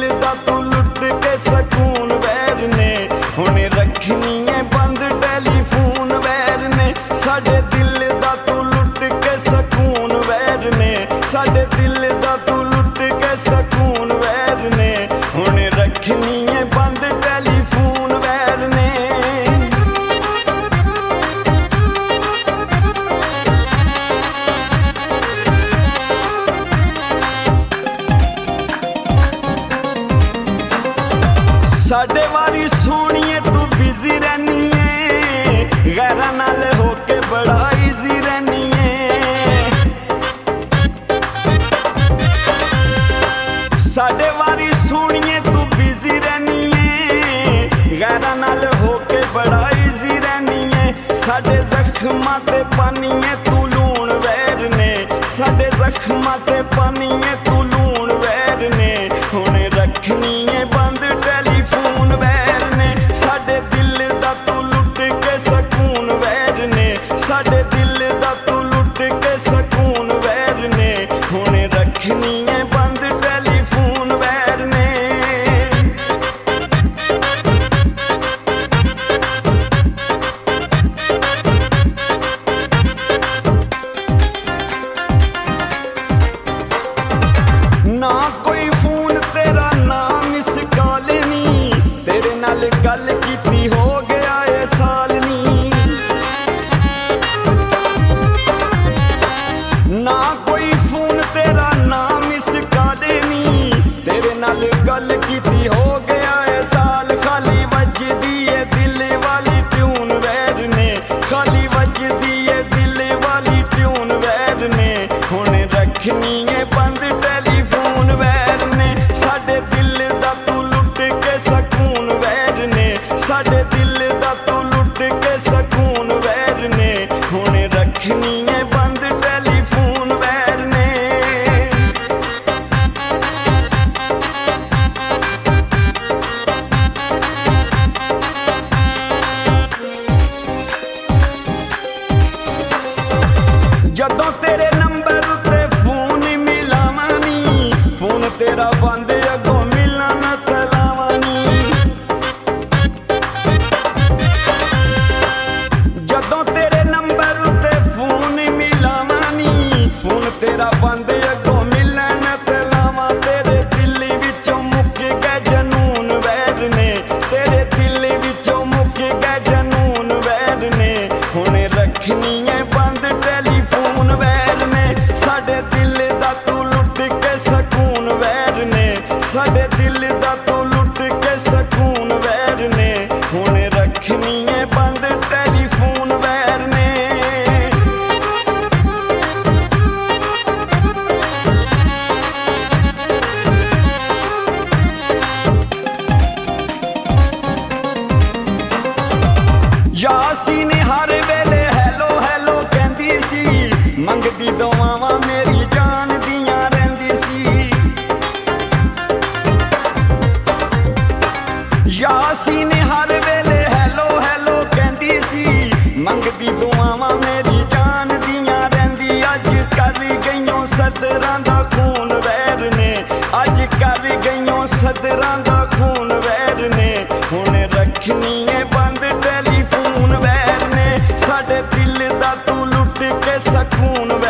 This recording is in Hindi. दिल दा तू लुट के सकून वैर ने, हुणे रखनी ऐ बंद टेलीफोन वैर ने। साडे दिल दा तू लुट के सकून वैर ने, साडे दिल दा तू लुट के सकून वैर ने, हुणे रखनी ऐ बंद टेलीफोन वैर ने। साढ़े वारी सोनिए तू बिजी रहनी है, गैर नाल होके बड़ा इजी रहनी है। साढ़े वारी सोनिए तू बिजी रहनी है, गैर नाल होके बड़ा इजी रहनी है। साढ़े जख्मां ते पानी है तू लूण वैर ने, साढ़े जख्मां ते पानी है तू लूण वैर ने, हुणे रखनी है बंद ना। कोई फोन तेरा नाम मिस कॉल नी, तेरे नाल गल कीती हो गया ए साल नी। ना कोई फोन तेरा नाम मिस कॉल नी, तेरे नाल गल कीती हो गया ए साल। खाली वजदी ए दिल वाली ट्यून वैर ने, खाली वजदी ए दिल वाली ट्यून वैर ने, हुणे रखनी ऐ बंद जदों तेरे नंबर उत्ते फोन मिलावा नी, फोन तेरा बंद अगों मिला ना तलावा नी। जदों तेरे नंबर उत्ते फोन मिलावा नी, फोन तेरा बंद अगों मिला ना तलावा। तेरे दिल विचों मुक गया जनून वैर ने, तेरे दिल विचों मुक गया जनून वैर ने, हुणे रखनी ऐ बंद साढ़े दिल दा तू लुट के सकून वैर ने, हुणे रखनी ऐ बंद टेलीफोन वैर ने। यासीन हर वेले हैलो हैलो कहंदी सी, मंगदी दुआवां मेरी जान दियां रहंदी सी। यासीन हर वेले हैलो हैलो कहंदी सी, मंगदी दुआवां मेरी जान दियां रहंदी। अज कर गईयों सदरां दा खून वैर ने, अज कर गईयों सदरां दा खून वैर ने, हुणे रखनी ऐ बंद टेलीफोन वैर ने। साडे दिल दा तू लुट के सकून